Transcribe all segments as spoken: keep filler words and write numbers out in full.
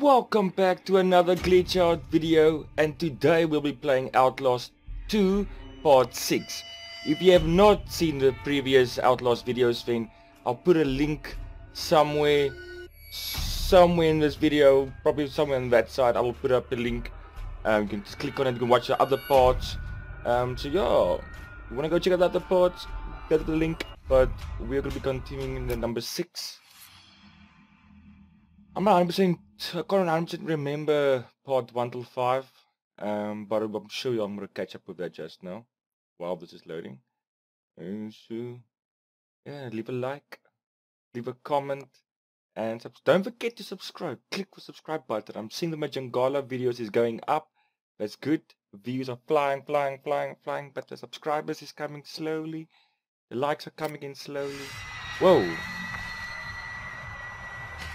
Welcome back to another Glitch Out video, and today we'll be playing Outlast two Part six. If you have not seen the previous Outlast videos, then I'll put a link somewhere, somewhere in this video, probably somewhere on that side. I will put up the link. Um, you can just click on it, you can watch the other parts. Um, so yeah, you want to go check out the other parts, go to the link, but we're going to be continuing in the number six. I'm not one hundred percent, I can't one hundred percent remember part one till five, um, but I'm sure I'm going to catch up with that just now, while this is loading. And so, yeah, leave a like, leave a comment, and sub don't forget to subscribe. Click the subscribe button. I'm seeing the Majangala videos is going up, that's good. Views are flying, flying, flying, flying, but the subscribers is coming slowly, the likes are coming in slowly. Whoa!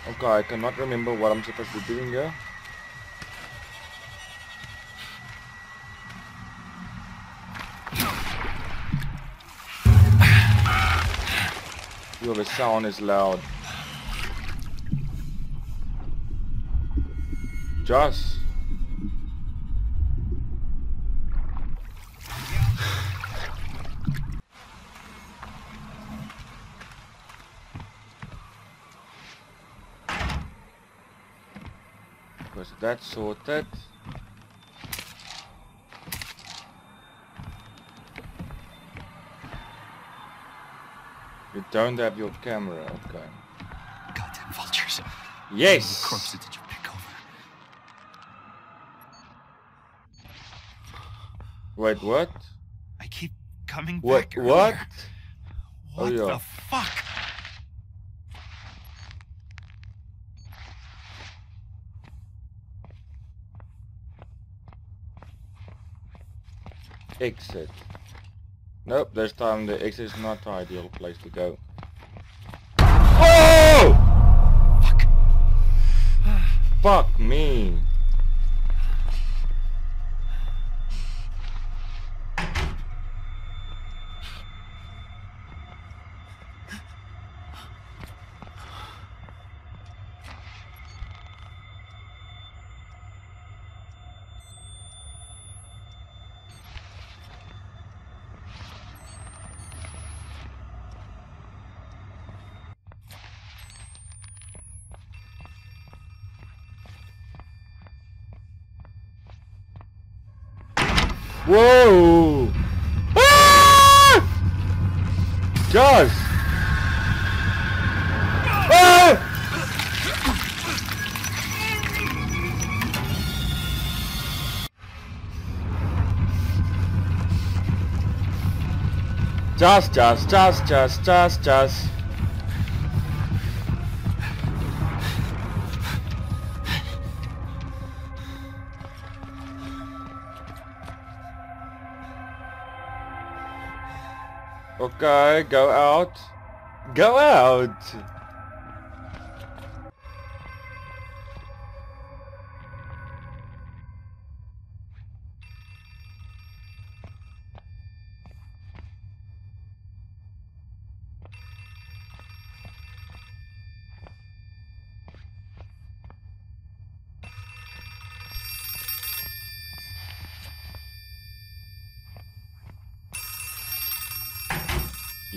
Okay, I cannot remember what I'm supposed to be doing here. Yo, the sound is loud. Joss. That's sorted. You don't have your camera, okay. Goddamn vultures. Yes! What corpses did you pick over? Wait, what? I keep coming what, back. What? Earlier. What? What oh, yeah. the fuck? Exit. Nope, this time the exit is not the ideal place to go. Oh! Fuck. Fuck me. Whoa! Ah! Josh! Ah! Josh, Josh, Josh, Josh, Josh, Josh. Okay, go out. Go out!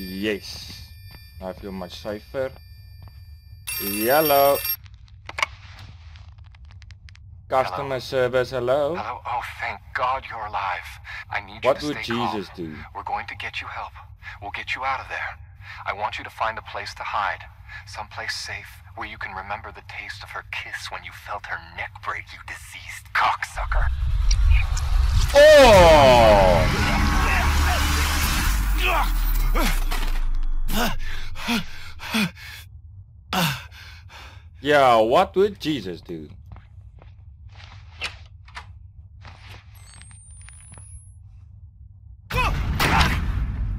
Yes, I feel much safer. Yellow. Customer hello. service, hello. Hello, oh thank God you're alive. I need what you to stay What would Jesus calm. do? We're going to get you help. We'll get you out of there. I want you to find a place to hide. Someplace safe where you can remember the taste of her kiss when you felt her neck break, you diseased cocksucker. Oh! Yeah, what would Jesus do?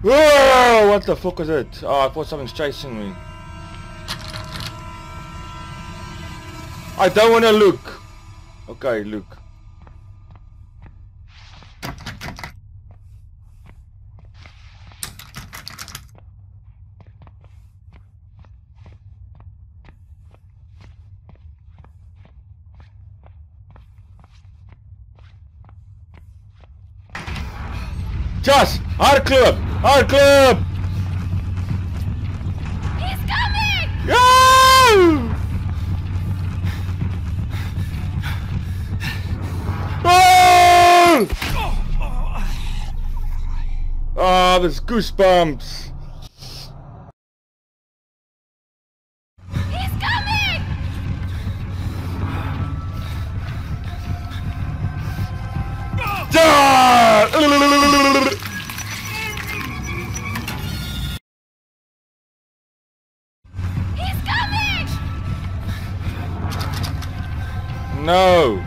Whoa, what the fuck is it? Oh, I thought something's chasing me. I don't wanna look. Okay, look. Josh! Our club! Our club! He's coming! Yeah! Oh! Oh, there's goosebumps. No!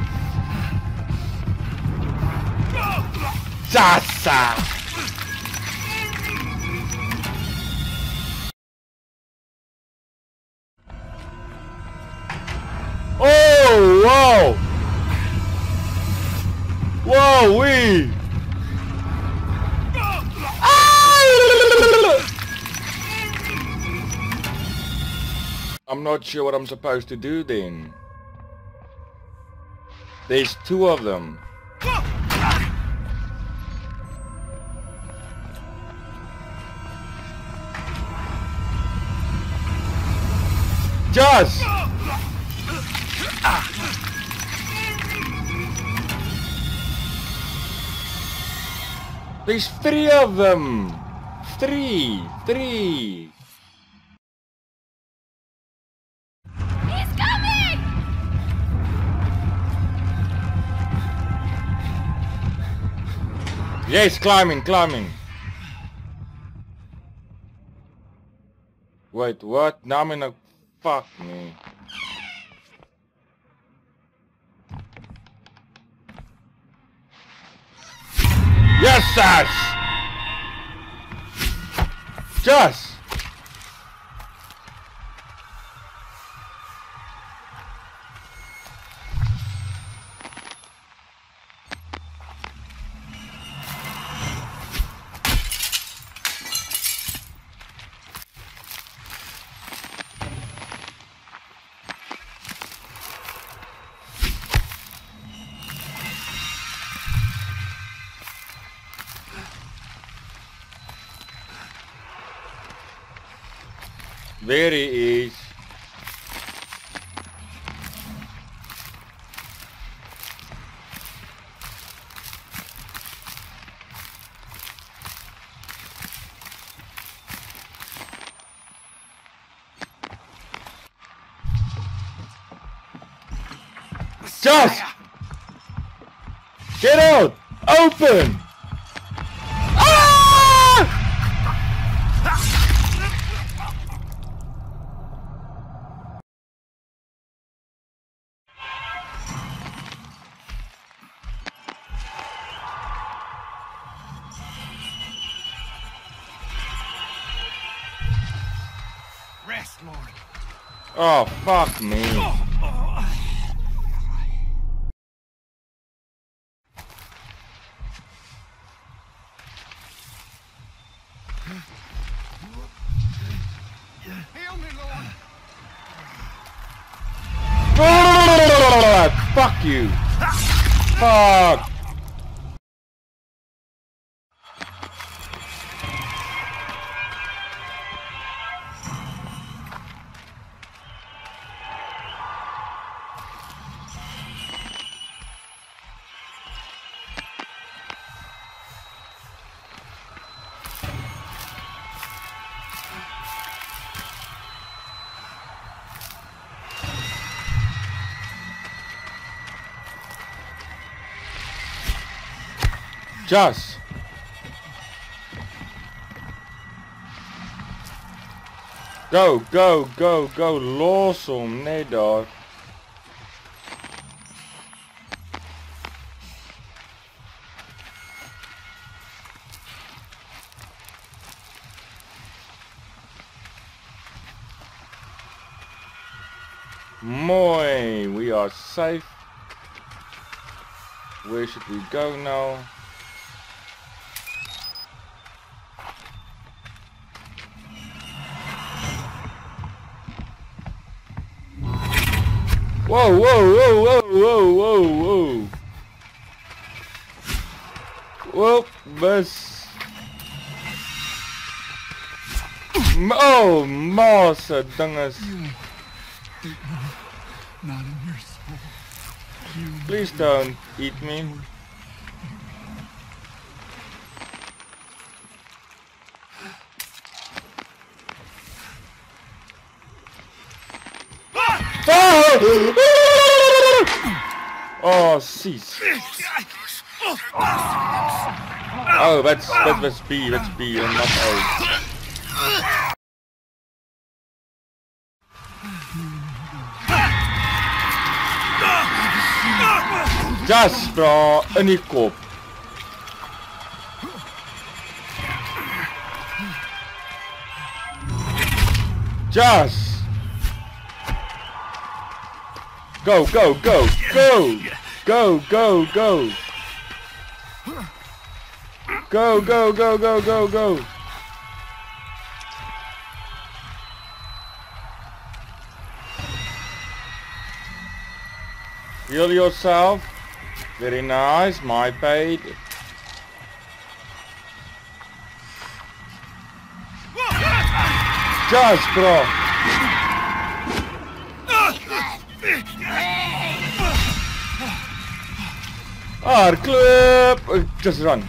Sasa! Oh! Wow! Wow! Wee! I'm not sure what I'm supposed to do then. There's two of them. Just! There's three of them! Three! Three! Yes, climbing, climbing. Wait, what? Now I'm in a... Fuck me. Yes, Sash! Just! There he is. Josh! Get out! Open! Oh, fuck me. Heal me, Lord. Fuck you. Fuck. Just go, go, go, go, Lawson, nee, dog. Mooi, we are safe. Where should we go now? Whoa, whoa, whoa, whoa, whoa, whoa, whoa. Well, this Oh, nossa, dangas. Please don't eat me. Oh, cease. Oh, that's that, that's B, that's B, and not A. Just bro, any cop. Just go, go, go, go, go, go, go, go, go, go, go, go, go. Heal yourself. Very nice, my paid. Just bro. Our clip. Just run.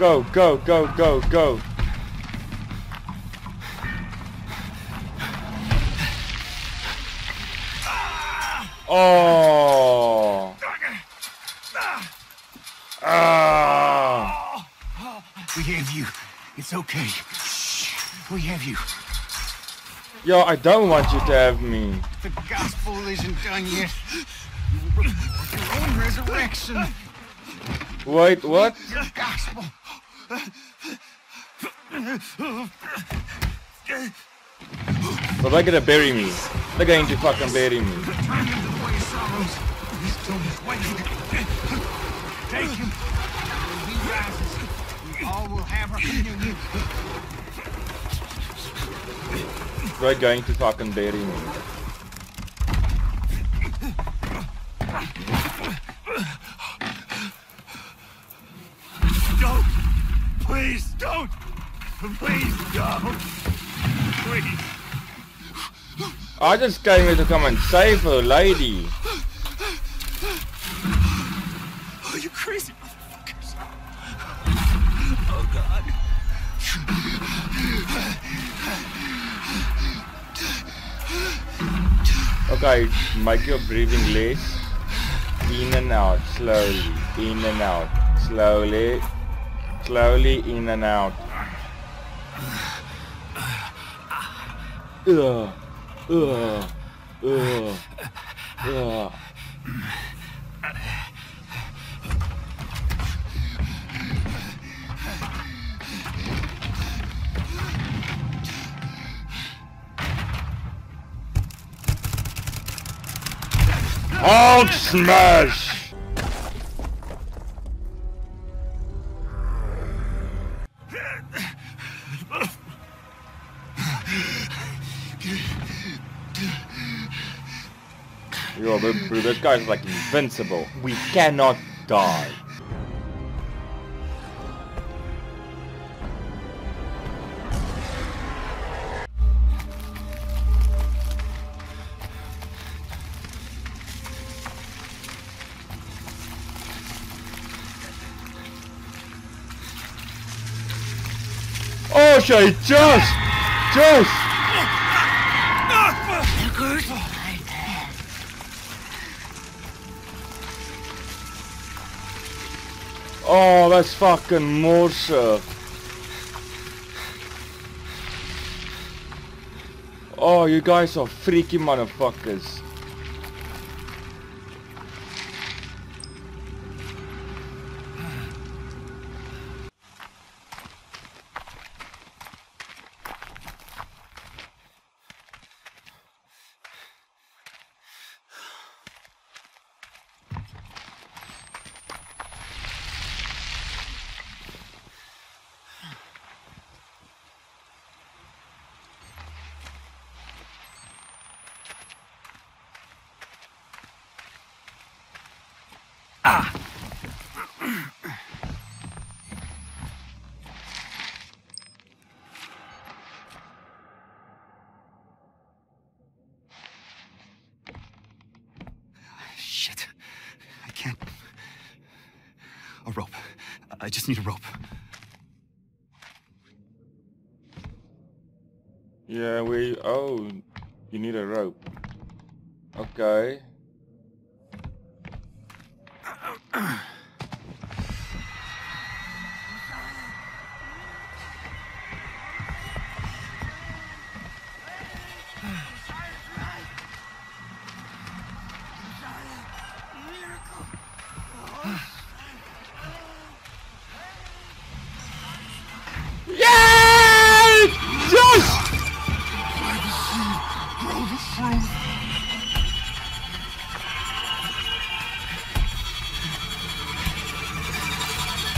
Go, go, go, go, go. Oh. Ah. We have you. It's okay. We have you. Yo, I don't want you to have me. The gospel isn't done yet. You will your own resurrection. Wait, what? The gospel. But they're gonna bury me. They're going to fucking bury me. Take him. When he rises, we all will have our union. We're going to fucking bury me. Don't! Please don't! Please don't! Please! I just came here to come and save her, lady. You crazy motherfuckers. Oh god. Okay, make your breathing less. In and out, slowly. In and out. Slowly. Slowly in and out. Ugh. Ugh. Ugh. Ugh. Hulk smash! Yo, this guy's like invincible. We cannot die. Oh shit, just! Just! You good? Oh, that's fucking Morse. Oh, you guys are freaky motherfuckers. can't... A rope. I just need a rope. Yeah, we... Oh, you need a rope. Okay.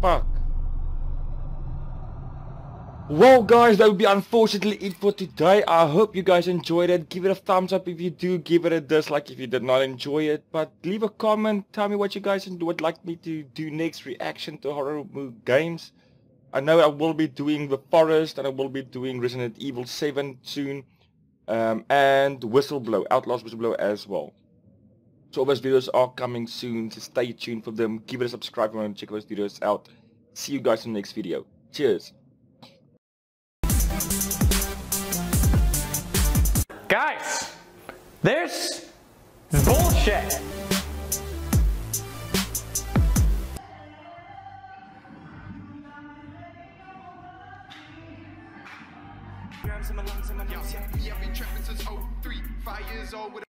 Fuck. Well, guys, that would be unfortunately it for today. I hope you guys enjoyed it. Give it a thumbs up if you do. Give it a dislike if you did not enjoy it. But leave a comment. Tell me what you guys would like me to do next. Reaction to horror games. I know I will be doing The Forest, and I will be doing Resident Evil seven soon. Um, and Whistleblower. Outlast Whistleblower as well. So all those videos are coming soon. So stay tuned for them. Give it a subscribe if you want to check those videos out. See you guys in the next video. Cheers. Guys, this is bullshit. I've been trapping since oh three, five years old.